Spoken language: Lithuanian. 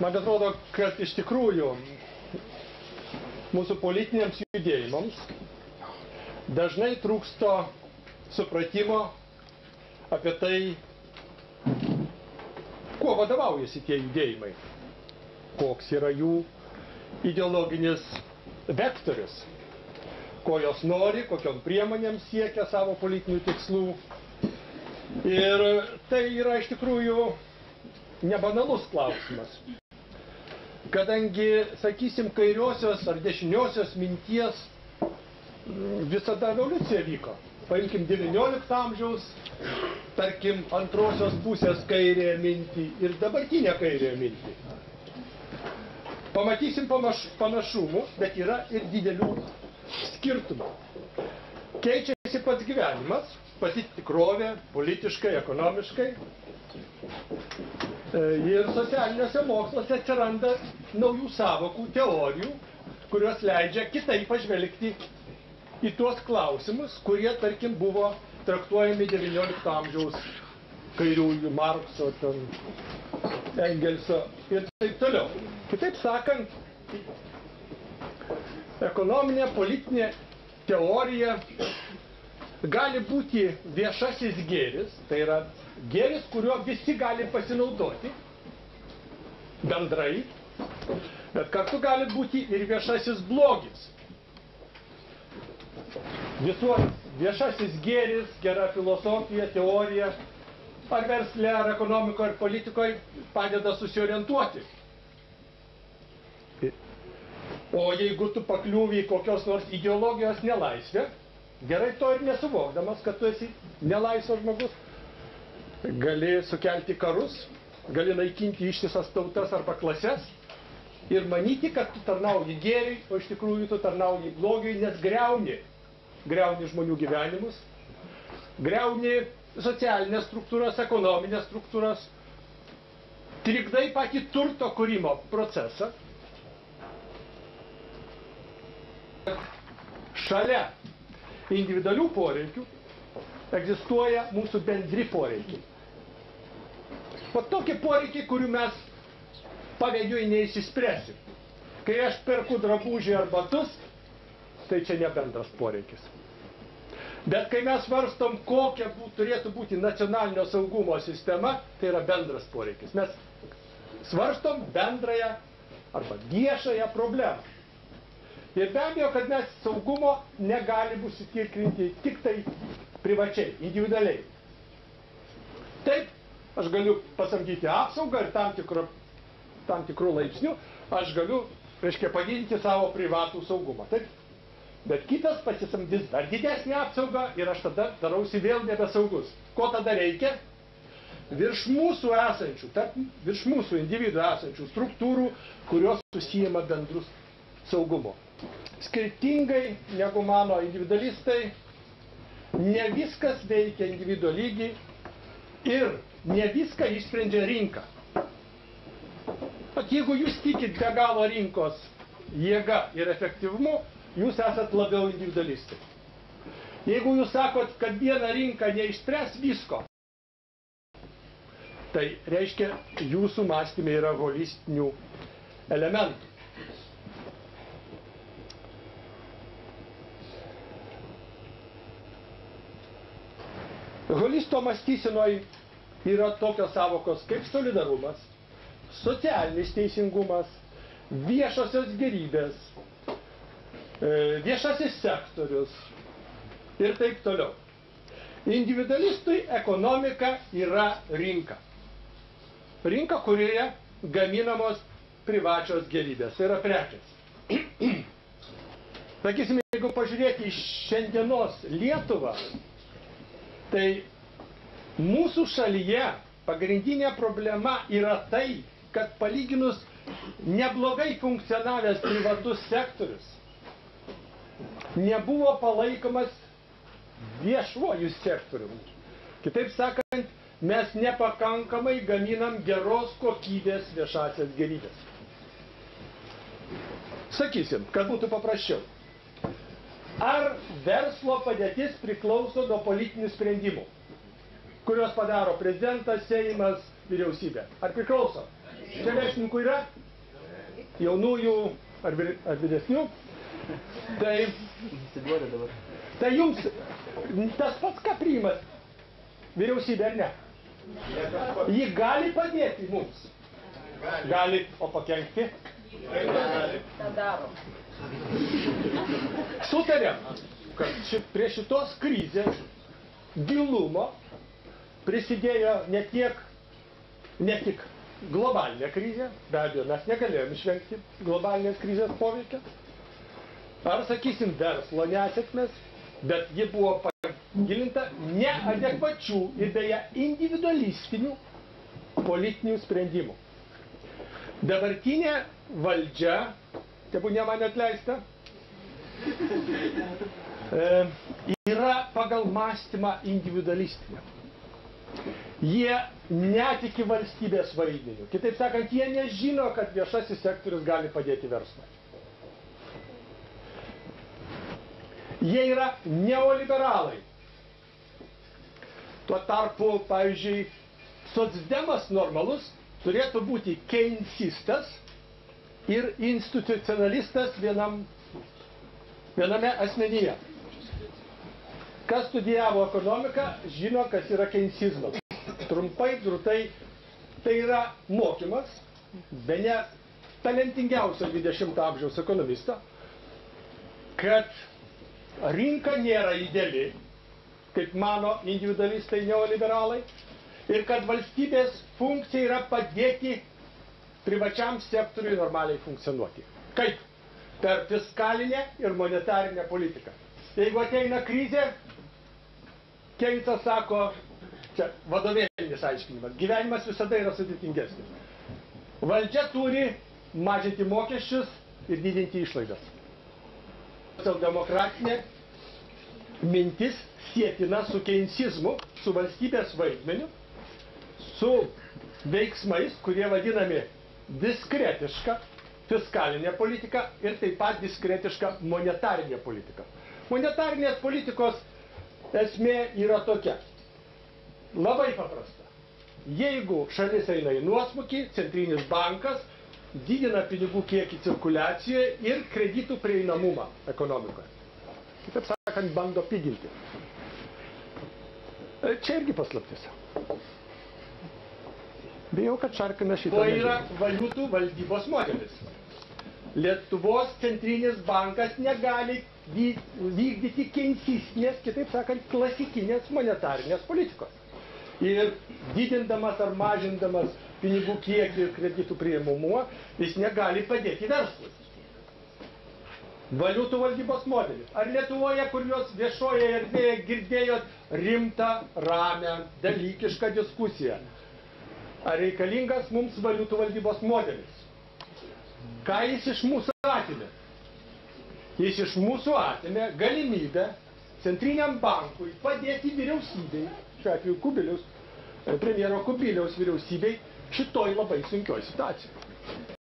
Man atrodo, kad iš tikrųjų mūsų politiniams judėjimams dažnai trūksta supratimo apie tai, kuo vadovaujasi tie judėjimai, koks yra jų ideologinis vektorius, ko jos nori, kokiom priemonėm siekia savo politinių tikslų. Ir tai yra iš tikrųjų nebanalus klausimas, kadangi, sakysim, kairiosios ar dešiniosios minties visada evoliucija vyko. Paimkim 19 amžiaus, tarkim, antrosios pusės kairėje mintį ir dabartinę kairėje mintį. Pamatysim panašumų, bet yra ir didelių skirtumų. Keičiasi pats gyvenimas, pati tikrovė, politiškai, ekonomiškai. Ir socialiniuose moksluose atsiranda naujų sąvokų, teorijų, kurios leidžia kitaip pažvelgti į tuos klausimus, kurie, tarkim, buvo traktuojami 19 amžiaus kairiųjų, Markso, Engelso ir taip toliau. Kitaip sakant, ekonominė, politinė teorija gali būti viešasis gėris, tai yra gėris, kuriuo visi gali pasinaudoti bendrai, bet kartu gali būti ir viešasis blogis. Viešasis gėris, gera filosofija, teorija, ar versle, ar ekonomikoje, ar politikoje padeda susiorientuoti. O jeigu tu pakliūvi į kokios nors ideologijos nelaisvę, gerai to ir nesuvokdamas, kad tu esi nelaisvas žmogus, gali sukelti karus, gali naikinti ištisas tautas arba klases ir manyti, kad tu tarnauji gėriui, o iš tikrųjų tu tarnauji blogiui, nes greuni žmonių gyvenimus, greuni socialinės struktūras, ekonominės struktūras, trikdai patį turto kūrimo procesą. Šalia individualių poreikių egzistuoja mūsų bendri poreikiai. O tokie poreikiai, kurių mes pavieniui neįsispręsim. Kai aš perku drabužį ar batus, tai čia ne bendras poreikis. Bet kai mes svarstom, kokia turėtų būti nacionalinio saugumo sistema, tai yra bendras poreikis. Mes svarstom bendrąją arba viešąją problemą. Ir be abejo, kad mes saugumo negalim užsitikrinti tik tai privačiai, individualiai. Taip, aš galiu pasamdyti apsaugą ir tam tikrų laipsnių, aš galiu, reiškia, padidinti savo privatų saugumą. Taip. Bet kitas pasisamdys dar didesnį apsaugą ir aš tada darausi vėl nebesaugus. Ko tada reikia? Virš mūsų esančių, virš mūsų individų esančių struktūrų, kurios susijima bendrus saugumo. Skirtingai negu mano individualistai, ne viskas veikia individuo lygį ir ne viską išsprendžia rinka. Tad jeigu jūs tikit be galo rinkos jėga ir efektyvumu, jūs esat labiau individualistai. Jeigu jūs sakot, kad viena rinka neišspręs visko, tai reiškia, jūsų mąstymė yra holistinių elementų. Holisto mąstysenoj yra tokios sąvokos kaip solidarumas, socialinis teisingumas, viešosios gėrybės, viešasis sektorius ir taip toliau. Individualistui ekonomika yra rinka. Rinka, kurioje gaminamos privačios gėrybės. Tai yra prekės. Sakysime, jeigu pažiūrėti į šiandienos Lietuvą, tai mūsų šalyje pagrindinė problema yra tai, kad palyginus neblogai funkcionavęs privatus sektorius nebuvo palaikomas viešuoju sektoriumi. Kitaip sakant, mes nepakankamai gaminam geros kokybės viešasias gėrybės. Sakysim, kad būtų paprasčiau. Ar verslo padėtis priklauso nuo politinių sprendimų, kurios padaro prezidentas, Seimas, vyriausybė? Ar priklauso? žemesninkų yra, jaunųjų ar vyresnių. Tai jums tas pats kaprimas vyriausybė ar ne? Ji gali padėti mums. Gali, o pakenkti? Sutarėm, kad prie šitos krizės gilumo prisidėjo ne tik globalinė krizė, be abejo, mes negalėjom išvengti globalinės krizės poveikio, ar, sakysim, verslo nesėkmės, bet ji buvo pagilinta neadekvačių ir beje individualistinių politinių sprendimų. Dabartinė valdžia, tebu ne man atleista, yra pagal mąstymą individualistinę. Jie netiki valstybės vaidmeniu. Kitaip sakant, jie nežino, kad viešasis sektorius gali padėti verslui. Jie yra neoliberalai. Tuo tarpu, pavyzdžiui, socdemas normalus turėtų būti keinsistas ir institucionalistas viename asmenyje. Kas studijavo ekonomiką, žino, kas yra keinsizmas. Trumpai, drūtai, tai yra mokymas, bene talentingiausio 20-ojo amžiaus ekonomisto, kad rinka nėra ideali, kaip mano individualistai neoliberalai, ir kad valstybės funkcija yra padėti privačiam sektoriui normaliai funkcionuoti. Kaip? Per fiskalinę ir monetarinę politiką. Jeigu ateina krizė, Keinsas sako, čia vadovėlinis aiškinimas, gyvenimas visada yra sudėtingesnis. Valdžia turi mažinti mokesčius ir didinti išlaidas. Socialdemokratinė mintis sietina su keinsizmu, su valstybės vaidmeniu, su veiksmais, kurie vadinami diskretiška fiskalinė politika ir taip pat diskretiška monetarinė politika. Monetarinės politikos esmė yra tokia. Labai paprasta. Jeigu šalis eina į nuosmukį, centrinis bankas didina pinigų kiekį cirkuliacijoje ir kreditų prieinamumą ekonomikoje. Taip sakant, bando piginti. Čia irgi paslaptis. Bijau, kad šarkame šitą. Tai yra valiutų valdybos modelis. Lietuvos centrinis bankas negali vykdyti keinsistinės, kitaip sakant, klasikinės monetarinės politikos. Ir didindamas ar mažindamas pinigų kiekį ir kreditų prieinamumą, jis negali padėti verslui. Valiutų valdybos modelis. Ar Lietuvoje, kur jos viešoje erdvėje girdėjot rimtą, ramią, dalykišką diskusiją? Ar reikalingas mums valiutų valdybos modelis? Ką jis iš mūsų atėmė? Jis iš mūsų atėmė galimybę centriniam bankui padėti vyriausybei, šiuo atveju Kubiliaus, premjero Kubiliaus vyriausybei šitoj labai sunkioj situacijoj.